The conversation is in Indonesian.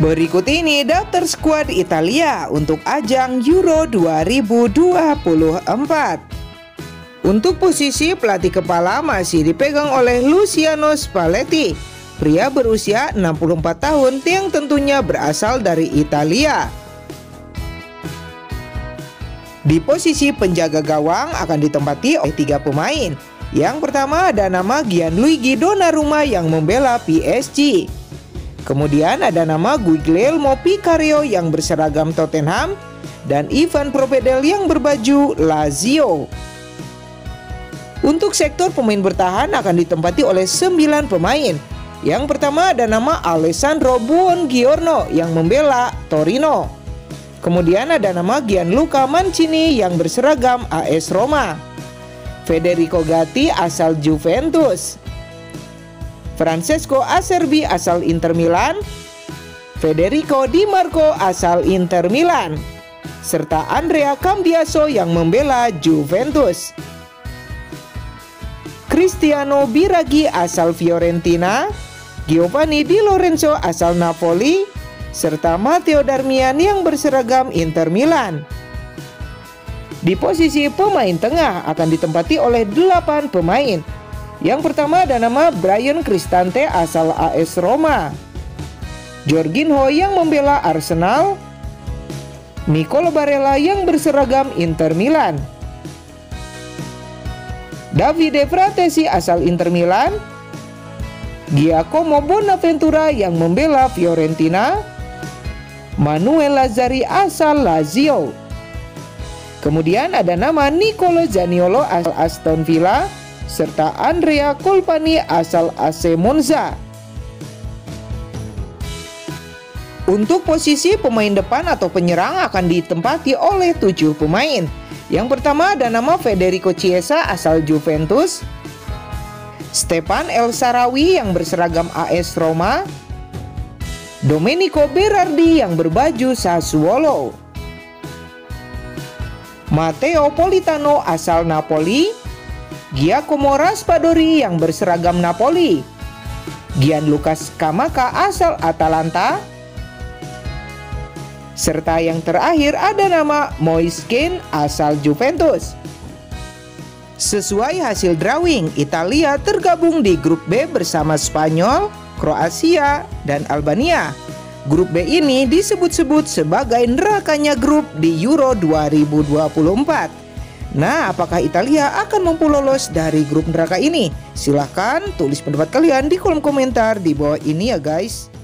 Berikut ini daftar skuad Italia untuk ajang Euro 2024. Untuk posisi pelatih kepala masih dipegang oleh Luciano Spalletti, pria berusia 64 tahun yang tentunya berasal dari Italia. Di posisi penjaga gawang akan ditempati oleh 3 pemain. Yang pertama ada nama Gianluigi Donnarumma yang membela PSG. Kemudian ada nama Guglielmo Picario yang berseragam Tottenham dan Ivan Provedel yang berbaju Lazio. Untuk sektor pemain bertahan akan ditempati oleh 9 pemain. Yang pertama ada nama Alessandro Buon Giorno yang membela Torino. Kemudian ada nama Gianluca Mancini yang berseragam AS Roma. Federico Gatti asal Juventus. Francesco Acerbi asal Inter Milan. Federico Di Marco asal Inter Milan. Serta Andrea Cambiaso yang membela Juventus. Cristiano Biraghi asal Fiorentina, Giovanni Di Lorenzo asal Napoli, serta Matteo Darmian yang berseragam Inter Milan. Di posisi pemain tengah akan ditempati oleh 8 pemain. Yang pertama ada nama Brian Cristante asal AS Roma, Jorginho yang membela Arsenal, Nicolo Barella yang berseragam Inter Milan, Davide Fratesi asal Inter Milan, Giacomo Bonaventura yang membela Fiorentina, Manuel Lazari asal Lazio. Kemudian ada nama Nicolo Zaniolo asal Aston Villa, serta Andrea Colpani asal AC Monza. Untuk posisi pemain depan atau penyerang akan ditempati oleh 7 pemain. Yang pertama ada nama Federico Chiesa asal Juventus, Stephan El Shaarawy yang berseragam AS Roma, Domenico Berardi yang berbaju Sassuolo, Matteo Politano asal Napoli, Giacomo Raspadori yang berseragam Napoli, Gianluca Scamaca asal Atalanta, serta yang terakhir ada nama Moise Keane asal Juventus. Sesuai hasil drawing, Italia tergabung di grup B bersama Spanyol, Kroasia, dan Albania. Grup B ini disebut-sebut sebagai nerakanya grup di Euro 2024. Nah, apakah Italia akan mampu lolos dari grup neraka ini? Silahkan tulis pendapat kalian di kolom komentar di bawah ini ya guys.